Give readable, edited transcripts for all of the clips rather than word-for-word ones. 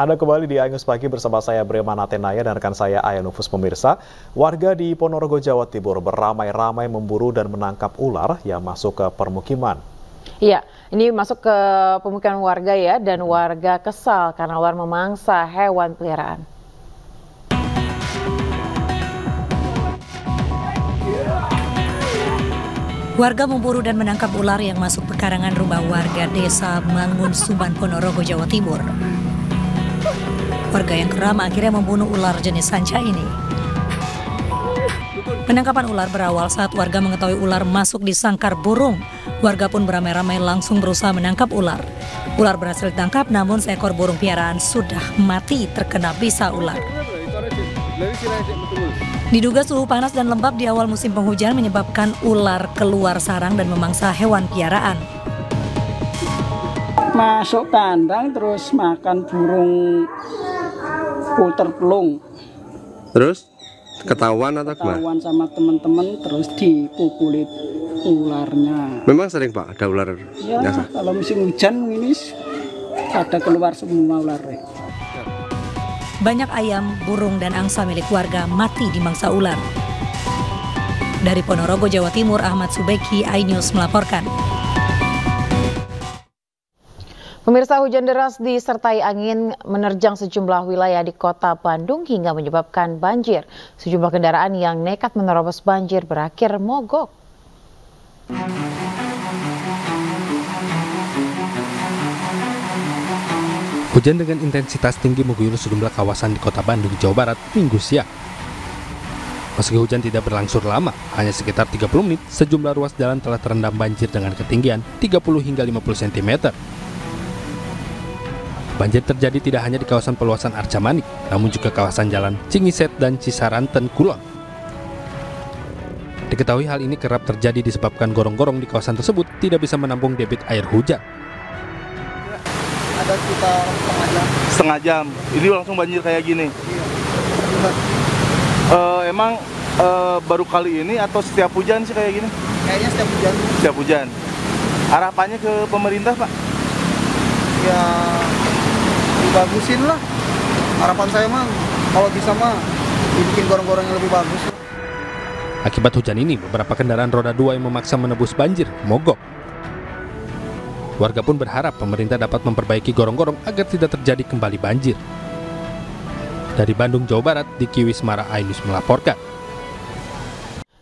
Anda kembali di iNews Pagi bersama saya Breman Atenaya dan rekan saya Ayah Nufus. Pemirsa, warga di Ponorogo, Jawa Timur beramai-ramai memburu dan menangkap ular yang masuk ke permukiman. Iya, ini masuk ke pemukiman warga ya, dan warga kesal karena ular memangsa hewan peliharaan. Warga memburu dan menangkap ular yang masuk pekarangan rumah warga desa Mangun Suban, Ponorogo, Jawa Timur. Warga yang geram akhirnya membunuh ular jenis sanca ini. Penangkapan ular berawal saat warga mengetahui ular masuk di sangkar burung. Warga pun beramai-ramai langsung berusaha menangkap ular. Ular berhasil ditangkap, namun seekor burung piaraan sudah mati terkena bisa ular. Diduga suhu panas dan lembab di awal musim penghujan menyebabkan ular keluar sarang dan memangsa hewan piaraan. Masuk kandang terus makan burung puter pelung. Terus ketahuan atau gimana? Ketahuan sama teman-teman terus dipukuli ularnya. Memang sering Pak ada ular? Ya, nyasa. Kalau musim hujan ini ada keluar semua ularnya. Banyak ayam, burung, dan angsa milik warga mati dimangsa ular. Dari Ponorogo, Jawa Timur, Ahmad Subeki, iNews melaporkan. Pemirsa, hujan deras disertai angin menerjang sejumlah wilayah di kota Bandung hingga menyebabkan banjir. Sejumlah kendaraan yang nekat menerobos banjir berakhir mogok. Hujan dengan intensitas tinggi mengguyur sejumlah kawasan di kota Bandung, Jawa Barat, Minggu siang. Meski hujan tidak berlangsung lama, hanya sekitar 30 menit, sejumlah ruas jalan telah terendam banjir dengan ketinggian 30 hingga 50 cm. Banjir terjadi tidak hanya di kawasan peluasan Arcamanik, namun juga kawasan jalan Cingiset dan Cisaranten Kulon. Diketahui hal ini kerap terjadi disebabkan gorong-gorong di kawasan tersebut tidak bisa menampung debit air hujan. Ada sekitar setengah jam. Ini langsung banjir kayak gini. Iya. Baru kali ini atau setiap hujan sih kayak gini? Kayaknya setiap hujan. Setiap hujan. Harapannya ke pemerintah Pak? Ya dibagusin lah. Harapan saya mah kalau bisa mah dibikin gorong-gorong yang lebih bagus. Akibat hujan ini beberapa kendaraan roda 2 yang memaksa menebus banjir mogok. Warga pun berharap pemerintah dapat memperbaiki gorong-gorong agar tidak terjadi kembali banjir. Dari Bandung, Jawa Barat, Diki Wismara, Ainyus melaporkan.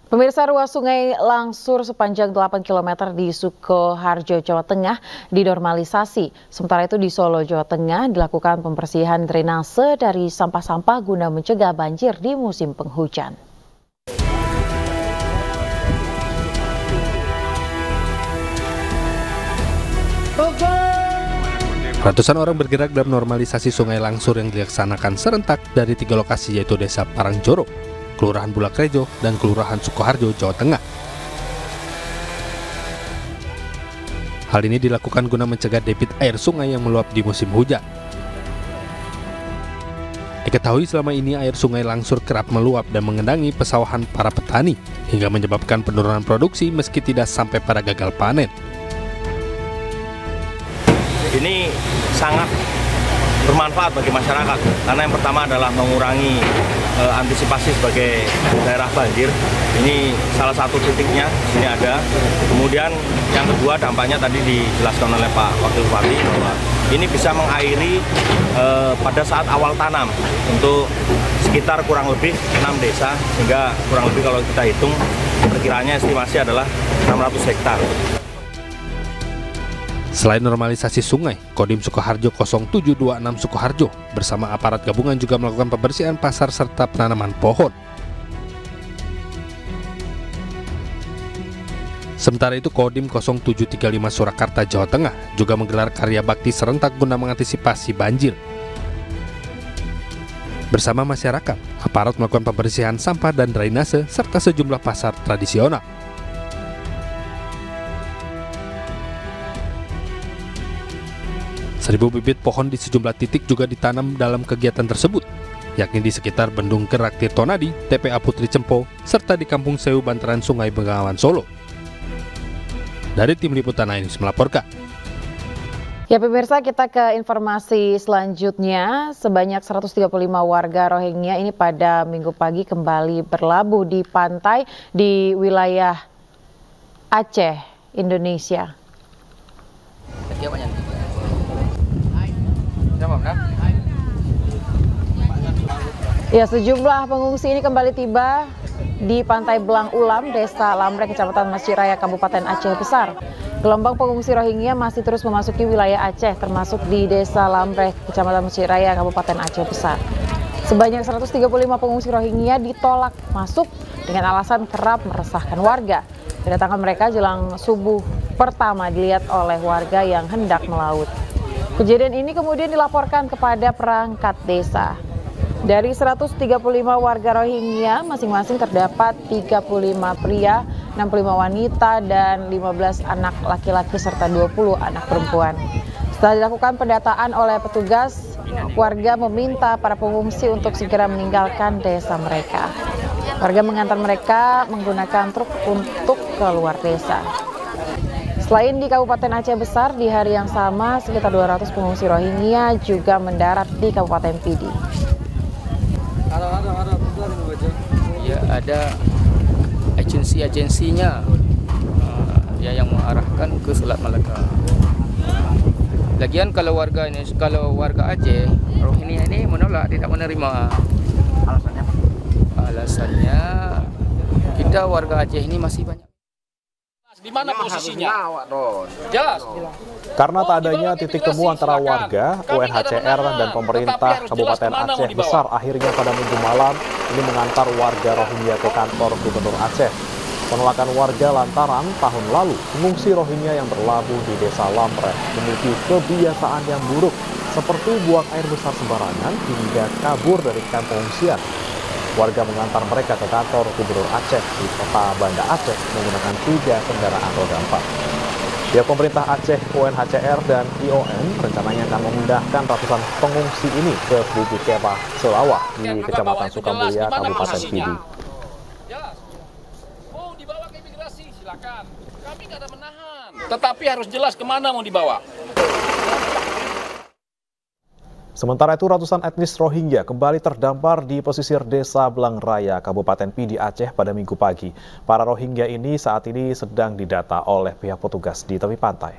Pemirsa, ruas sungai Langsur sepanjang 8 km di Sukoharjo, Jawa Tengah dinormalisasi. Sementara itu di Solo, Jawa Tengah dilakukan pembersihan drainase dari sampah-sampah guna mencegah banjir di musim penghujan. Ratusan orang bergerak dalam normalisasi sungai Langsur yang dilaksanakan serentak dari 3 lokasi, yaitu Desa Parangjoro, Kelurahan Bulakrejo, dan Kelurahan Sukoharjo, Jawa Tengah. Hal ini dilakukan guna mencegah debit air sungai yang meluap di musim hujan. Diketahui selama ini air sungai Langsur kerap meluap dan mengendangi pesawahan para petani, hingga menyebabkan penurunan produksi meski tidak sampai pada gagal panen. Ini sangat bermanfaat bagi masyarakat karena yang pertama adalah mengurangi antisipasi sebagai daerah banjir. Ini salah satu titiknya, ini ada. Kemudian yang kedua dampaknya tadi dijelaskan oleh Pak Wakil Bupati bahwa ini bisa mengairi pada saat awal tanam untuk sekitar kurang lebih 6 desa, sehingga kurang lebih kalau kita hitung perkiraannya estimasi adalah 600 hektar. Selain normalisasi sungai, Kodim Sukoharjo 0726 Sukoharjo bersama aparat gabungan juga melakukan pembersihan pasar serta penanaman pohon. Sementara itu Kodim 0735 Surakarta, Jawa Tengah juga menggelar karya bakti serentak guna mengantisipasi banjir. Bersama masyarakat, aparat melakukan pembersihan sampah dan drainase serta sejumlah pasar tradisional. Seribu bibit pohon di sejumlah titik juga ditanam dalam kegiatan tersebut, yakni di sekitar Bendung Kerakir Tonadi, TPA Putri Cempo, serta di Kampung Sewu bantaran Sungai Bengawan Solo. Dari tim liputan iNews melaporkan. Ya pemirsa, kita ke informasi selanjutnya. Sebanyak 135 warga Rohingya ini pada Minggu pagi kembali berlabuh di pantai di wilayah Aceh, Indonesia. Ya, sejumlah pengungsi ini kembali tiba di Pantai Blang Ulam, Desa Lambre, Kecamatan Masiraya, Kabupaten Aceh Besar. Gelombang pengungsi Rohingya masih terus memasuki wilayah Aceh, termasuk di Desa Lambre, Kecamatan Masiraya, Kabupaten Aceh Besar. Sebanyak 135 pengungsi Rohingya ditolak masuk dengan alasan kerap meresahkan warga. Kedatangan mereka jelang subuh pertama dilihat oleh warga yang hendak melaut. Kejadian ini kemudian dilaporkan kepada perangkat desa. Dari 135 warga Rohingya, masing-masing terdapat 35 pria, 65 wanita, dan 15 anak laki-laki serta 20 anak perempuan. Setelah dilakukan pendataan oleh petugas, warga meminta para pengungsi untuk segera meninggalkan desa mereka. Warga mengantar mereka menggunakan truk untuk keluar desa. Selain di Kabupaten Aceh Besar, di hari yang sama sekitar 200 pengungsi Rohingya juga mendarat di Kabupaten Pidie. Ya, ada agensinya ya yang mengarahkan ke Selat Malaka. Lagian kalau warga Aceh Rohingya ini menolak, tidak menerima. Alasannya kita warga Aceh ini masih banyak. Di mana posisinya? Jelas. Karena tak adanya titik temu antara warga, UNHCR, dan pemerintah Kabupaten Aceh Besar akhirnya pada Minggu malam ini mengantar warga Rohingya ke kantor Gubernur Aceh. Penolakan warga lantaran tahun lalu pengungsi Rohingya yang berlabuh di Desa Lambre memiliki kebiasaan yang buruk seperti buang air besar sembarangan hingga kabur dari kamp pengungsian. Warga mengantar mereka ke kantor Gubernur Aceh di kota Banda Aceh menggunakan 3 kendaraan roda 4. Pihak pemerintah Aceh, UNHCR, dan IOM rencananya akan memindahkan ratusan pengungsi ini ke Bukitkepa, Selawah di Kecamatan Sukoharjo, Kabupaten Pidie. Mau dibawa ke imigrasi, silakan. Kami tidak ada menahan. Tetapi harus jelas kemana mau dibawa. Sementara itu, ratusan etnis Rohingya kembali terdampar di pesisir desa Blang Raya, Kabupaten Pidie, Aceh pada Minggu pagi. Para Rohingya ini saat ini sedang didata oleh pihak petugas di tepi pantai.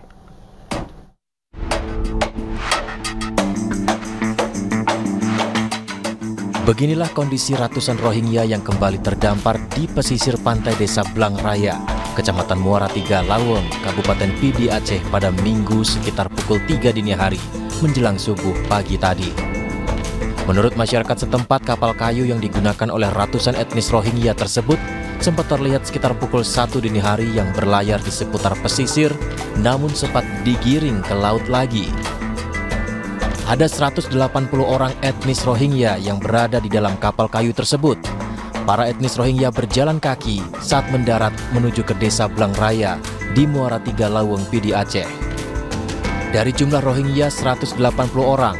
Beginilah kondisi ratusan Rohingya yang kembali terdampar di pesisir pantai desa Blang Raya, Kecamatan Muara Tiga, Laweng, Kabupaten Pidie, Aceh pada Minggu sekitar pukul 3 dini hari menjelang subuh pagi tadi. Menurut masyarakat setempat, kapal kayu yang digunakan oleh ratusan etnis Rohingya tersebut sempat terlihat sekitar pukul 1 dini hari yang berlayar di seputar pesisir, namun sempat digiring ke laut lagi. Ada 180 orang etnis Rohingya yang berada di dalam kapal kayu tersebut. Para etnis Rohingya berjalan kaki saat mendarat menuju ke desa Blang Raya di Muara Tiga, Laweng, Pidie, Aceh. Dari jumlah Rohingya 180 orang,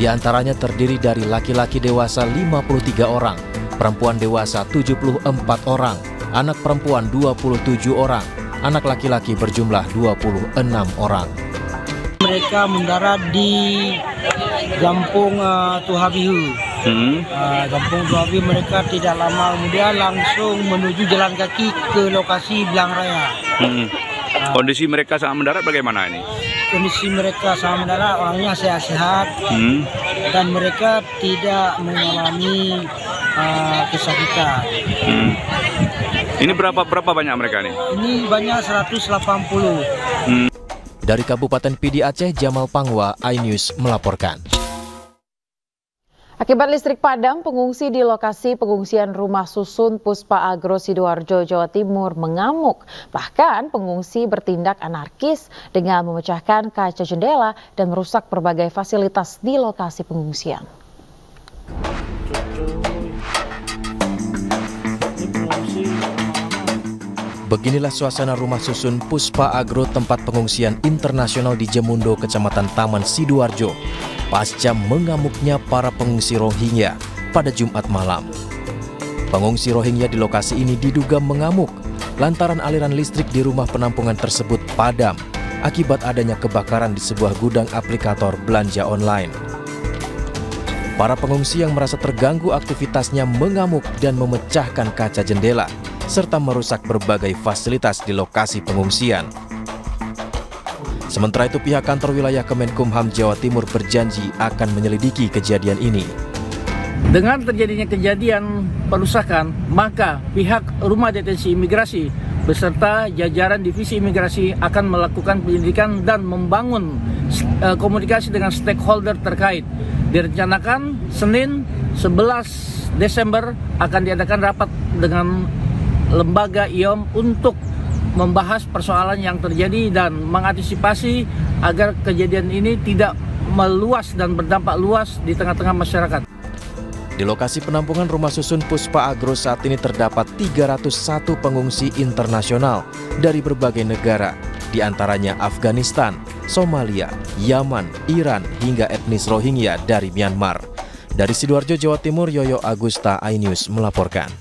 diantaranya terdiri dari laki-laki dewasa 53 orang, perempuan dewasa 74 orang, anak perempuan 27 orang, anak laki-laki berjumlah 26 orang. Mereka mendarat di Kampung Tuhabihu. Kampung Tuhabihu, mereka tidak lama kemudian langsung menuju jalan kaki ke lokasi Blang Raya. Kondisi mereka saat mendarat bagaimana ini? Kondisi mereka sama mendarat, orangnya sehat-sehat, dan mereka tidak mengalami kesakitan. Ini berapa banyak mereka nih? Ini banyak 180. Dari Kabupaten Pidie, Aceh, Jamal Pangwa, iNews melaporkan. Akibat listrik padam, pengungsi di lokasi pengungsian rumah susun Puspa Agro, Sidoarjo, Jawa Timur mengamuk. Bahkan pengungsi bertindak anarkis dengan memecahkan kaca jendela dan merusak berbagai fasilitas di lokasi pengungsian. Beginilah suasana rumah susun Puspa Agro, tempat pengungsian internasional di Jemundo, Kecamatan Taman, Sidoarjo, pasca mengamuknya para pengungsi Rohingya pada Jumat malam. Pengungsi Rohingya di lokasi ini diduga mengamuk lantaran aliran listrik di rumah penampungan tersebut padam akibat adanya kebakaran di sebuah gudang aplikator belanja online. Para pengungsi yang merasa terganggu aktivitasnya mengamuk dan memecahkan kaca jendela, serta merusak berbagai fasilitas di lokasi pengungsian. Sementara itu pihak kantor wilayah Kemenkumham Jawa Timur berjanji akan menyelidiki kejadian ini. Dengan terjadinya kejadian perusakan, maka pihak rumah detensi imigrasi beserta jajaran divisi imigrasi akan melakukan penyelidikan dan membangun komunikasi dengan stakeholder terkait. Direncanakan Senin 11 Desember akan diadakan rapat dengan lembaga IOM untuk membahas persoalan yang terjadi dan mengantisipasi agar kejadian ini tidak meluas dan berdampak luas di tengah-tengah masyarakat. Di lokasi penampungan rumah susun Puspa Agro saat ini terdapat 301 pengungsi internasional dari berbagai negara, di antaranya Afghanistan, Somalia, Yaman, Iran, hingga etnis Rohingya dari Myanmar. Dari Sidoarjo, Jawa Timur, Yoyo Agusta, iNews melaporkan.